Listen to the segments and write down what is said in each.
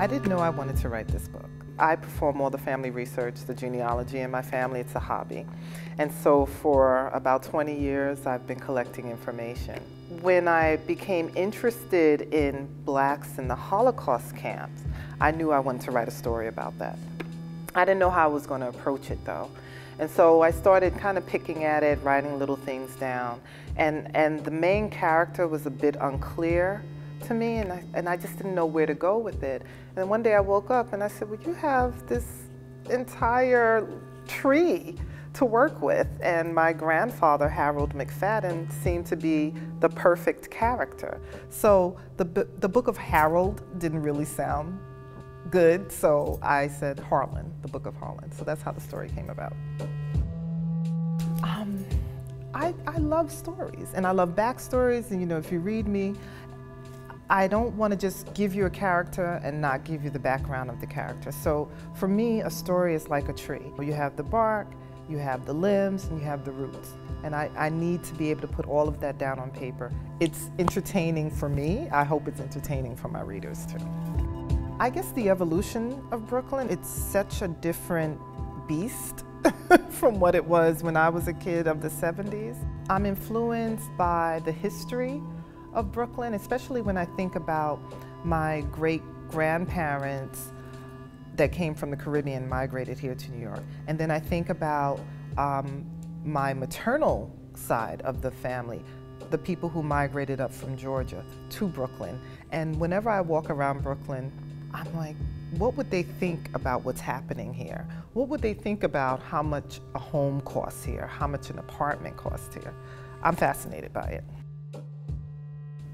I didn't know I wanted to write this book. I perform all the family research, the genealogy in my family. It's a hobby. And so for about 20 years, I've been collecting information. When I became interested in blacks in the Holocaust camps, I knew I wanted to write a story about that. I didn't know how I was going to approach it, though. And so I started kind of picking at it, writing little things down. And the main character was a bit unclear to me, and I just didn't know where to go with it. And then one day I woke up and I said, well, you have this entire tree to work with. And my grandfather, Harold McFadden, seemed to be the perfect character. So the Book of Harold didn't really sound good, so I said Harlan, The Book of Harlan. So that's how the story came about. I love stories, and I love backstories, and you know, if you read me, I don't want to just give you a character and not give you the background of the character. So for me, a story is like a tree. You have the bark, you have the limbs, and you have the roots. And I need to be able to put all of that down on paper. It's entertaining for me. I hope it's entertaining for my readers too. I guess the evolution of Brooklyn, it's such a different beast from what it was when I was a kid of the 70s. I'm influenced by the history of Brooklyn, especially when I think about my great-grandparents that came from the Caribbean, migrated here to New York. And then I think about my maternal side of the family, the people who migrated up from Georgia to Brooklyn. And whenever I walk around Brooklyn, I'm like, what would they think about what's happening here? What would they think about how much a home costs here, how much an apartment costs here? I'm fascinated by it.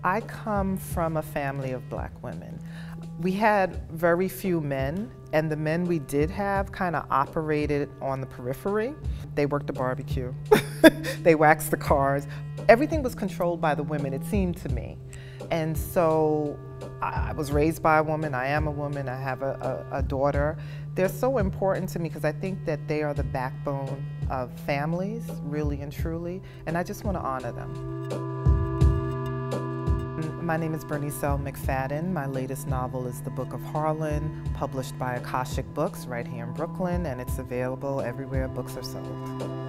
I come from a family of black women. We had very few men, and the men we did have kind of operated on the periphery. They worked the barbecue, they waxed the cars. Everything was controlled by the women, it seemed to me. And so I was raised by a woman, I am a woman, I have a daughter. They're so important to me because I think that they are the backbone of families, really and truly, and I just want to honor them. My name is Bernice L. McFadden. My latest novel is The Book of Harlan, published by Akashic Books right here in Brooklyn, and it's available everywhere books are sold.